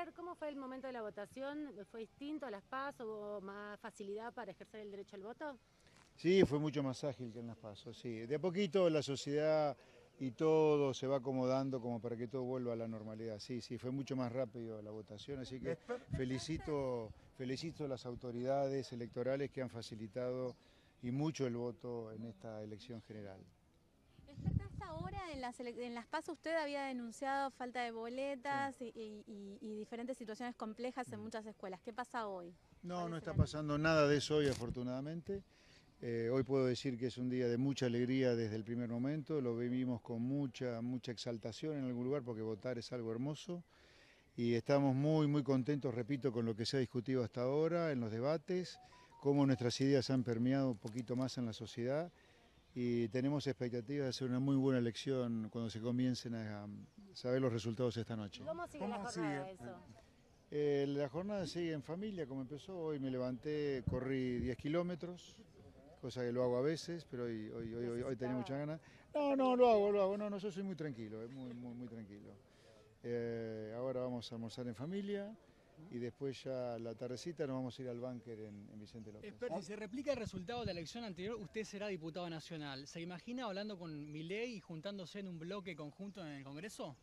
Fer, ¿cómo fue el momento de la votación? ¿Fue distinto a las PASO? ¿Hubo más facilidad para ejercer el derecho al voto? Sí, fue mucho más ágil que en las PASO, sí. De a poquito la sociedad y todo se va acomodando como para que todo vuelva a la normalidad. Sí, sí, fue mucho más rápido la votación, así que felicito a las autoridades electorales que han facilitado y mucho el voto en esta elección general. Hasta ahora en las PASO usted había denunciado falta de boletas, sí, y diferentes situaciones complejas en muchas escuelas. ¿Qué pasa hoy? No está pasando nada de eso hoy, afortunadamente. Hoy puedo decir que es un día de mucha alegría desde el primer momento. Lo vivimos con mucha exaltación en algún lugar, porque votar es algo hermoso. Y estamos muy contentos, repito, con lo que se ha discutido hasta ahora en los debates, cómo nuestras ideas han permeado un poquito más en la sociedad. Y tenemos expectativas de hacer una muy buena elección cuando se comiencen a saber los resultados esta noche. ¿Cómo sigue la jornada eso? La jornada sigue en familia, como empezó. Hoy me levanté, corrí 10 kilómetros, cosa que lo hago a veces, pero hoy tenía muchas ganas. No, lo hago. No, yo soy muy tranquilo, muy tranquilo. Ahora vamos a almorzar en familia. Y después ya la tardecita nos vamos a ir al búnker en Vicente López. Si se replica el resultado de la elección anterior, usted será diputado nacional. ¿Se imagina hablando con Milei y juntándose en un bloque conjunto en el Congreso?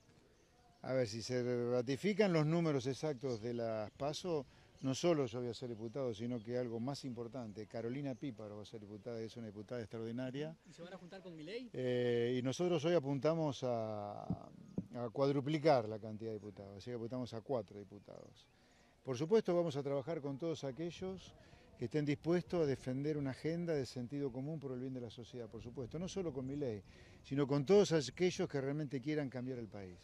A ver, si se ratifican los números exactos de las PASO, no solo yo voy a ser diputado, sino que algo más importante, Carolina Píparo va a ser diputada, es una diputada extraordinaria. ¿Y se van a juntar con Milei? Y nosotros hoy apuntamos a cuadruplicar la cantidad de diputados, así que apuntamos a 4 diputados. Por supuesto vamos a trabajar con todos aquellos que estén dispuestos a defender una agenda de sentido común por el bien de la sociedad, por supuesto, no solo con Milei, sino con todos aquellos que realmente quieran cambiar el país.